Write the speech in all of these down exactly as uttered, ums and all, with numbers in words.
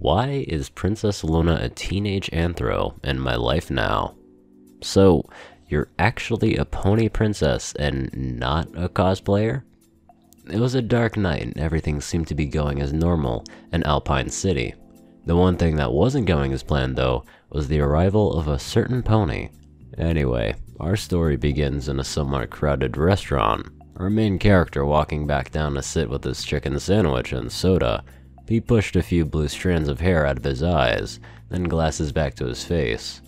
Why is Princess Luna a teenage anthro in my life now? So, you're actually a pony princess and not a cosplayer? It was a dark night and everything seemed to be going as normal in Alpine City. The one thing that wasn't going as planned, though, was the arrival of a certain pony. Anyway, our story begins in a somewhat crowded restaurant. Our main character walking back down to sit with his chicken sandwich and soda. He pushed a few blue strands of hair out of his eyes, then glasses back to his face.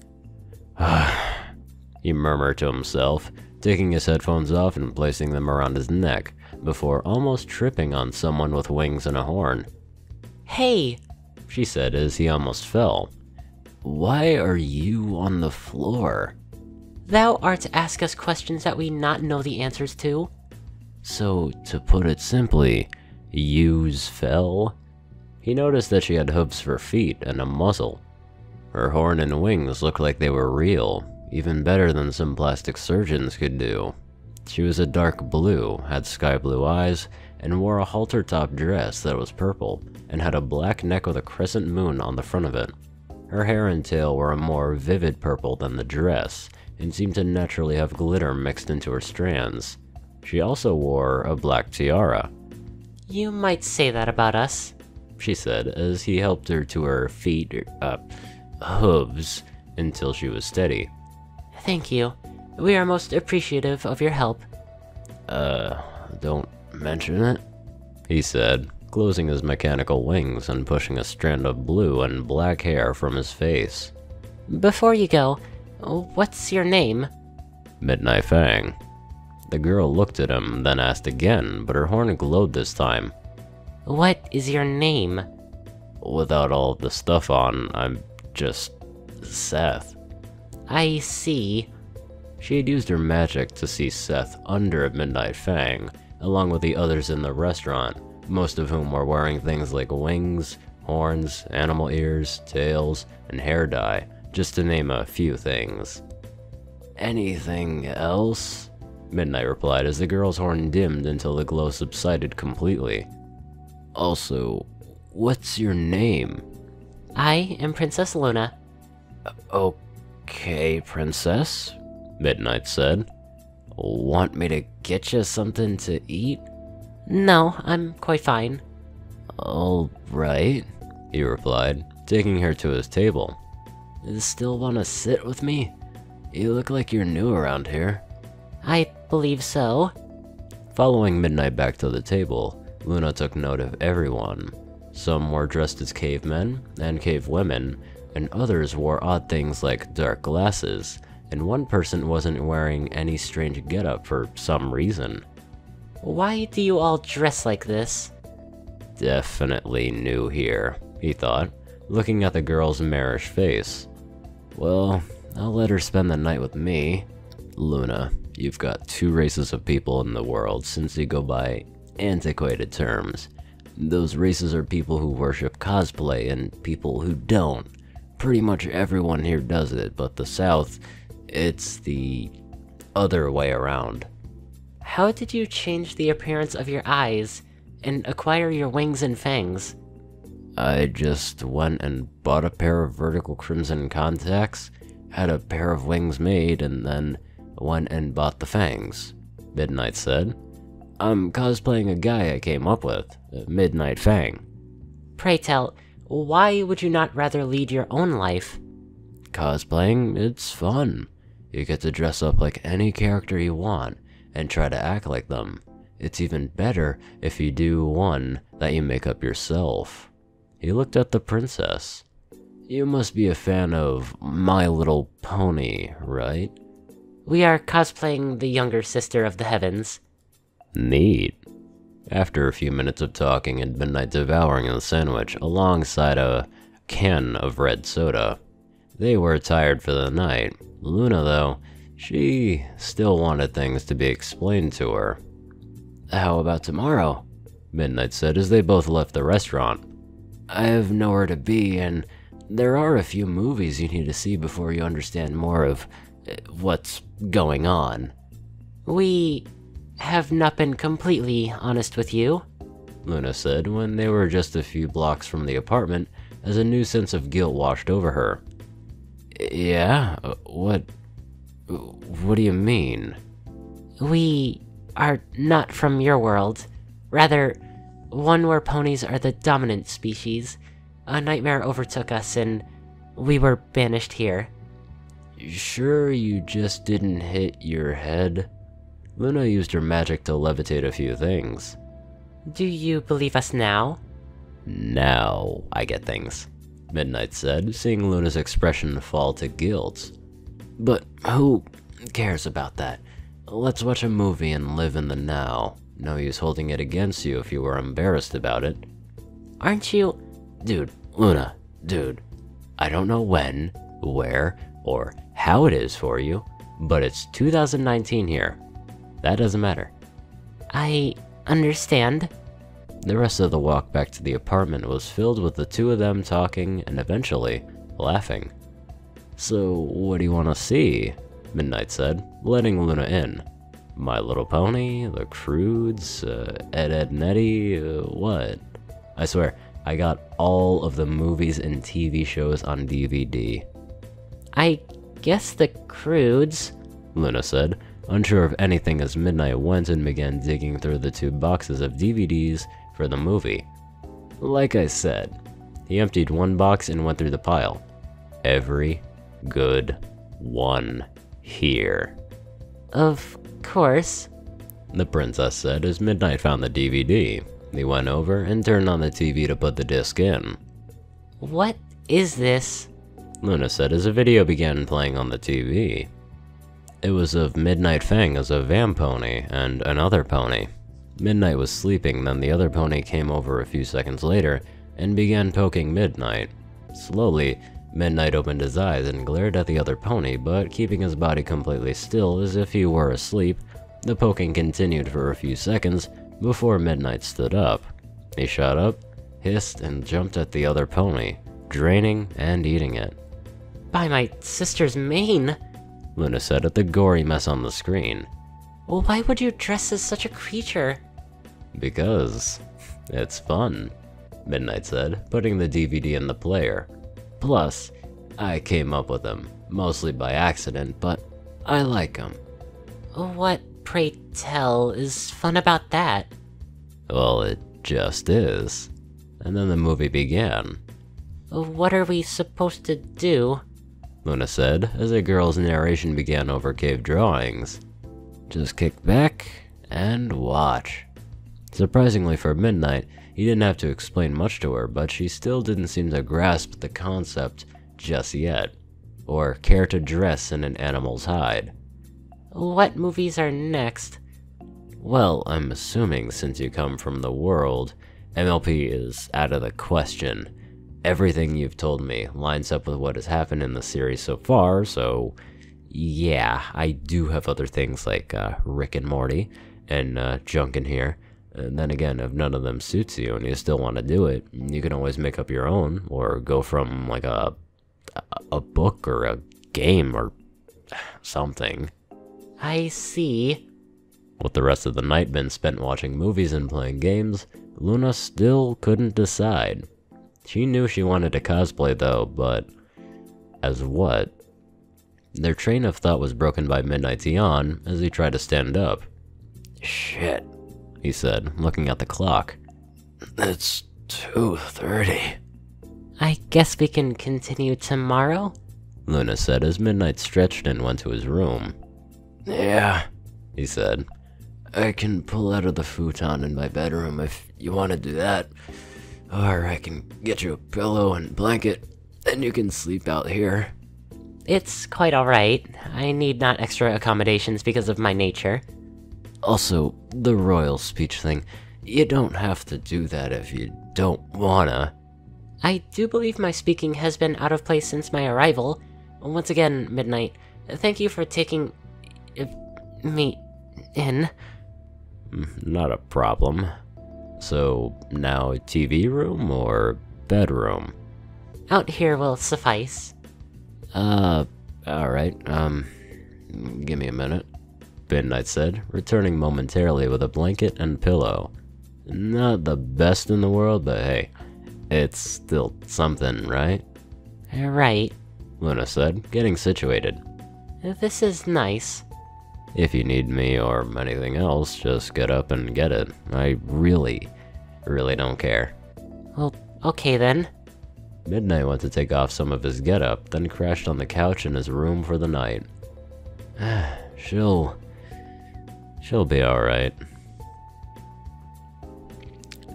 He murmured to himself, taking his headphones off and placing them around his neck, before almost tripping on someone with wings and a horn. "Hey," she said as he almost fell. "Why are you on the floor?" "Thou art to ask us questions that we not know the answers to." "So, to put it simply, yous fell?" He noticed that she had hooves for feet and a muzzle. Her horn and wings looked like they were real, even better than some plastic surgeons could do. She was a dark blue, had sky blue eyes, and wore a halter top dress that was purple, and had a black neck with a crescent moon on the front of it. Her hair and tail were a more vivid purple than the dress, and seemed to naturally have glitter mixed into her strands. She also wore a black tiara. "You might say that about us," she said as he helped her to her feet, uh, hooves, until she was steady. "Thank you. We are most appreciative of your help." Uh, don't mention it," he said, closing his mechanical wings and pushing a strand of blue and black hair from his face. "Before you go, what's your name?" "Midnight Fang." The girl looked at him, then asked again, but her horn glowed this time. "What is your name?" "Without all the stuff on, I'm just Seth." "I see." She had used her magic to see Seth under Midnight Fang, along with the others in the restaurant, most of whom were wearing things like wings, horns, animal ears, tails, and hair dye, just to name a few things. "Anything else?" Midnight replied as the girl's horn dimmed until the glow subsided completely. "Also, what's your name?" "I am Princess Luna." "Okay, Princess," Midnight said. "Want me to get you something to eat?" "No, I'm quite fine." "All right," he replied, taking her to his table. "Still want to sit with me? You look like you're new around here." "I believe so." Following Midnight back to the table, Luna took note of everyone. Some were dressed as cavemen and cavewomen, and others wore odd things like dark glasses, and one person wasn't wearing any strange getup for some reason. "Why do you all dress like this?" "Definitely new here," he thought, looking at the girl's marish face. "Well, I'll let her spend the night with me." "Luna, you've got two races of people in the world since you go by antiquated terms. Those races are people who worship cosplay and people who don't. Pretty much everyone here does it, but the South, it's the other way around." "How did you change the appearance of your eyes and acquire your wings and fangs?" "I just went and bought a pair of vertical crimson contacts, had a pair of wings made, and then went and bought the fangs," Midnight said. "I'm cosplaying a guy I came up with, Midnight Fang." "Pray tell, why would you not rather lead your own life?" "Cosplaying? It's fun. You get to dress up like any character you want, and try to act like them. It's even better if you do one that you make up yourself." He looked at the princess. "You must be a fan of My Little Pony, right?" "We are cosplaying the younger sister of the heavens." "Neat." After a few minutes of talking and Midnight devouring a sandwich alongside a can of red soda, they were tired for the night. Luna, though, she still wanted things to be explained to her. "How about tomorrow?" Midnight said as they both left the restaurant. "I have nowhere to be, and there are a few movies you need to see before you understand more of what's going on." "We have not been completely honest with you," Luna said when they were just a few blocks from the apartment as a new sense of guilt washed over her. Yeah? What? What do you mean? We are not from your world. Rather, one where ponies are the dominant species. A nightmare overtook us and we were banished here. You sure you just didn't hit your head? Luna used her magic to levitate a few things. Do you believe us now? Now I get things, Midnight said, seeing Luna's expression fall to guilt. But who cares about that? Let's watch a movie and live in the now. No use holding it against you if you were embarrassed about it. Aren't you— Dude, Luna, dude, I don't know when, where, or how it is for you, but it's two thousand nineteen here. That doesn't matter. I understand. The rest of the walk back to the apartment was filled with the two of them talking and eventually laughing. So what do you want to see? Midnight said, letting Luna in. My Little Pony, The Croods, uh, Ed Ed Nettie, uh, what? I swear, I got all of the movies and T V shows on D V D. I guess The Croods, Luna said, unsure of anything as Midnight went and began digging through the two boxes of D V Ds for the movie. Like I said, he emptied one box and went through the pile. Every good one here. Of course, the princess said as Midnight found the D V D. He went over and turned on the T V to put the disc in. What is this? Luna said as a video began playing on the T V. It was of Midnight Fang as a vampony and another pony. Midnight was sleeping, then the other pony came over a few seconds later and began poking Midnight. Slowly, Midnight opened his eyes and glared at the other pony, but keeping his body completely still as if he were asleep, the poking continued for a few seconds before Midnight stood up. He shot up, hissed, and jumped at the other pony, draining and eating it. By my sister's mane, Luna said at the gory mess on the screen. Well, why would you dress as such a creature? Because it's fun, Midnight said, putting the D V D in the player. Plus, I came up with them, mostly by accident, but I like them. What, pray tell, is fun about that? Well, it just is. And then the movie began. What are we supposed to do? Luna said, as a girl's narration began over cave drawings. Just kick back and watch. Surprisingly for Midnight, he didn't have to explain much to her, but she still didn't seem to grasp the concept just yet, or care to dress in an animal's hide. What movies are next? Well, I'm assuming since you come from the world, M L P is out of the question. Everything you've told me lines up with what has happened in the series so far, so yeah, I do have other things like uh, Rick and Morty and uh, junk in here. And then again, if none of them suits you and you still want to do it, you can always make up your own or go from like a, a book or a game or something. I see. With the rest of the night been spent watching movies and playing games, Luna still couldn't decide. She knew she wanted to cosplay though, but as what? Their train of thought was broken by Midnight's yawn as he tried to stand up. Shit, he said, looking at the clock. It's two thirty. I guess we can continue tomorrow? Luna said as Midnight stretched and went to his room. Yeah, he said. I can pull out of the futon in my bedroom if you want to do that. Or I can get you a pillow and blanket, and you can sleep out here. It's quite alright. I need not extra accommodations because of my nature. Also, the royal speech thing. You don't have to do that if you don't wanna. I do believe my speaking has been out of place since my arrival. Once again, Midnight, thank you for taking me in. Not a problem. So, now a T V room or bedroom? Out here will suffice. Uh, alright, um, give me a minute, Midnight said, returning momentarily with a blanket and pillow. Not the best in the world, but hey, It's still something, right? Right, Luna said, getting situated. This is nice. If you need me or anything else, just get up and get it. I really, really don't care. Well, okay then. Midnight went to take off some of his getup, then crashed on the couch in his room for the night. she'll... she'll be alright.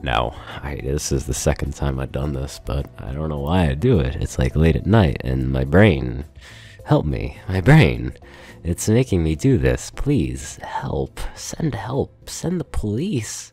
Now, I, this is the second time I've done this, but I don't know why I do it. It's like late at night, and my brain... help me, my brain. It's making me do this. Please, help. Send help. Send the police.